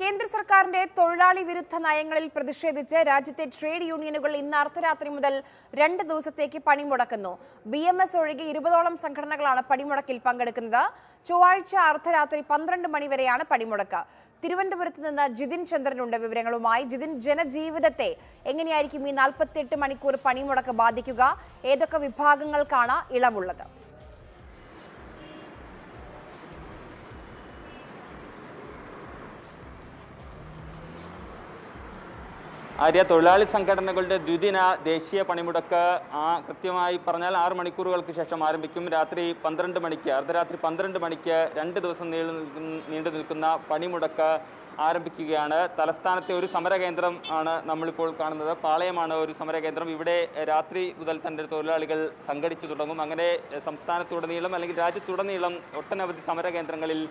കേന്ദ്ര സർക്കാരിന്റെ തൊഴിലാളി വിരുദ്ധ നയങ്ങളിൽ പ്രതിഷേധിച്ച് രാജ്യത്തെ ട്രേഡ് യൂണിയനുകൾ ഇന്ന് അർദ്ധരാത്രി മുതൽ 2 ദിവസത്തേക്ക് പണിമുടക്കുന്നു. BMS ഒഴികെ 20ഓളം സംഘടനകളാണ് പണിമുടക്കിൽ പങ്കെടുക്കുന്നത്. ചൊവ്വാഴ്ച അർദ്ധരാത്രി 12 മണി വരെയാണ് പണിമുടക്ക്. തിരുവനന്തപുരത്ത് നിന്ന് ജിതിൻ ചന്ദ്രനുണ്ട് വിവരങ്ങളുമായി. ജിതിൻ, ജനജീവിതത്തെ എങ്ങനെയായിരിക്കും ഈ 48 മണിക്കൂർ പണിമുടക്ക് ബാധിക്കുക? ഏതൊക്കെ വിഭാഗങ്ങൾക്കാണ് ഇളവുള്ളത്? ആര്യ, തൊഴിലാളി സംഘടനകളുടെ ദ്വിദിന ദേശീയ പണിമുടക്ക് കൃത്യമായി പറഞ്ഞാൽ 6 മണിക്കൂറുകൾക്ക് ശേഷം ആരംഭിക്കും. രാത്രി 12 മണിക്ക്, അർദ്ധരാത്രി 12 മണിക്ക് 2 ദിവസം നീണ്ടു നിൽക്കുന്ന പണിമുടക്ക് ആരംഭിക്കുകയാണ്. തലസ്ഥാനത്തെ ഒരു സമരകേന്ദ്രം ആണ് നമ്മളിപ്പോൾ കാണുന്നത്. പാളയമാണ് ഒരു സമരകേന്ദ്രം. ഇവിടെ രാത്രി മുതൽ തന്നെ തൊഴിലാളികൾ സംഘടിച്ചു തുടങ്ങും. അങ്ങനെ സംസ്ഥാനത്തുടനീളം അല്ലെങ്കിൽ രാജ്യത്തുടനീളം ഒട്ടനവധി സമരകേന്ദ്രങ്ങളിൽ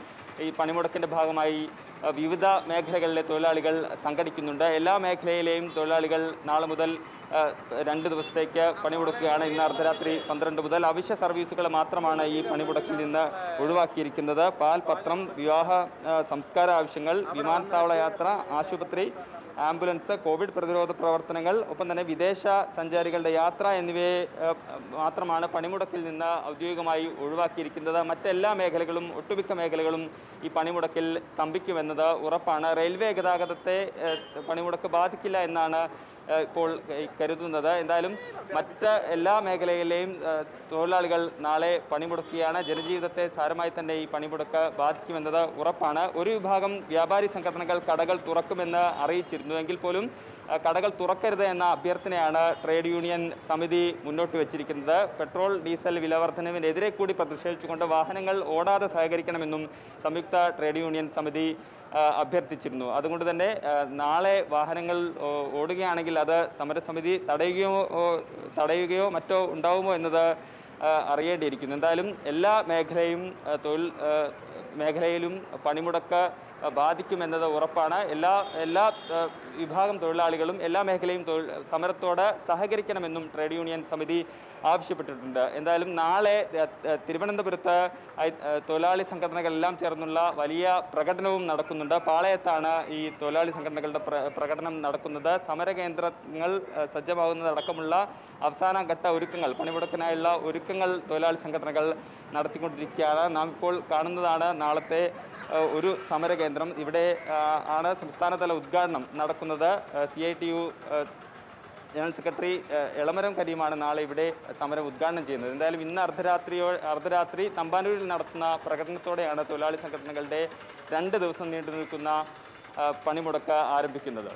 ഈ പണിമുടക്കിൻ്റെ ഭാഗമായി വിവിധ മേഖലകളിലെ തൊഴിലാളികൾ സംഘടിക്കുന്നുണ്ട്. എല്ലാ മേഖലയിലെയും തൊഴിലാളികൾ നാളെ മുതൽ 2 ദിവസത്തേക്ക് പണിമുടക്കുകയാണ്. ഇന്ന് അർദ്ധരാത്രി 12 മുതൽ അവശ്യ സർവീസുകൾ മാത്രമാണ് ഈ പണിമുടക്കിൽ നിന്ന് ഒഴിവാക്കിയിരിക്കുന്നത്. പാൽ, പത്രം, വിവാഹ, സംസ്കാര ആവശ്യങ്ങൾ, വിമാനത്താവള യാത്ര, ആശുപത്രി, ആംബുലൻസ്, കോവിഡ് പ്രതിരോധ പ്രവർത്തനങ്ങൾ, ഒപ്പം തന്നെ വിദേശ സഞ്ചാരികളുടെ യാത്ര എന്നിവയെ മാത്രമാണ് പണിമുടക്കിൽ നിന്ന് ഔദ്യോഗികമായി ഒഴിവാക്കിയിരിക്കുന്നത്. മറ്റെല്ലാ മേഖലകളും, ഒട്ടുമിക്ക മേഖലകളും ഈ പണിമുടക്കിൽ സ്തംഭിക്കുമെന്നത് ഉറപ്പാണ്. റെയിൽവേ ഗതാഗതത്തെ പണിമുടക്ക് ബാധിക്കില്ല എന്നാണ് ഇപ്പോൾ കരുതുന്നത്. എന്തായാലും മറ്റ് എല്ലാ മേഖലയിലെയും തൊഴിലാളികൾ നാളെ പണിമുടക്കുകയാണ്. ജനജീവിതത്തെ സാരമായി തന്നെ ഈ പണിമുടക്ക് ബാധിക്കുമെന്നത് ഉറപ്പാണ്. ഒരു വിഭാഗം വ്യാപാരി സംഘടനകൾ കടകൾ തുറക്കുമെന്ന് അറിയിച്ചിരുന്നു. എങ്കിൽ പോലും കടകൾ തുറക്കരുത് എന്ന അഭ്യർത്ഥനയാണ് ട്രേഡ് യൂണിയൻ സമിതി മുന്നോട്ട് വെച്ചിരിക്കുന്നത്. പെട്രോൾ, ഡീസൽ വിലവർദ്ധനവിനെതിരെ കൂടി പ്രതിഷേധിച്ചുകൊണ്ട് വാഹനങ്ങൾ ഓടാതെ സഹകരിക്കണമെന്നും സംയുക്ത ട്രേഡ് യൂണിയൻ സമിതി അഭ്യർത്ഥിച്ചിരുന്നു. അതുകൊണ്ട് തന്നെ നാളെ വാഹനങ്ങൾ ഓടുകയാണെങ്കിൽ അത് സമരസമിതി തടയുകയോ മറ്റോ ഉണ്ടാവുമോ എന്നത് അറിയേണ്ടിയിരിക്കുന്നു. എന്തായാലും എല്ലാ മേഖലയിലും പണിമുടക്ക് ബാധിക്കുമെന്നത് ഉറപ്പാണ്. എല്ലാ വിഭാഗം തൊഴിലാളികളും എല്ലാ മേഖലയും സമരത്തോട് സഹകരിക്കണമെന്നും ട്രേഡ് യൂണിയൻ സമിതി ആവശ്യപ്പെട്ടിട്ടുണ്ട്. എന്തായാലും നാളെ തിരുവനന്തപുരത്ത് തൊഴിലാളി സംഘടനകളെല്ലാം ചേർന്നുള്ള വലിയ പ്രകടനവും നടക്കുന്നുണ്ട്. പാളയത്താണ് ഈ തൊഴിലാളി സംഘടനകളുടെ പ്രകടനം നടക്കുന്നത്. സമരകേന്ദ്രങ്ങൾ സജ്ജമാകുന്നതടക്കമുള്ള അവസാനഘട്ട ഒരുക്കങ്ങൾ, പണിമുടക്കിനായുള്ള ഒരുക്കങ്ങൾ തൊഴിലാളി സംഘടനകൾ നടത്തിക്കൊണ്ടിരിക്കുകയാണ്. നാം ഇപ്പോൾ കാണുന്നതാണ് നാളത്തെ ഒരു സമരകേന്ദ്രം. ഇവിടെ ആണ് സംസ്ഥാനതല ഉദ്ഘാടനം നടക്കുന്നത്. CITU ജനറൽ സെക്രട്ടറി എളമരം കരീമാണ് നാളെ ഇവിടെ സമരം ഉദ്ഘാടനം ചെയ്യുന്നത്. എന്തായാലും ഇന്ന് അർദ്ധരാത്രി തമ്പാനൂരിൽ നടത്തുന്ന പ്രകടനത്തോടെയാണ് തൊഴിലാളി സംഘടനകളുടെ 2 ദിവസം നീണ്ടു നിൽക്കുന്ന പണിമുടക്ക് ആരംഭിക്കുന്നത്.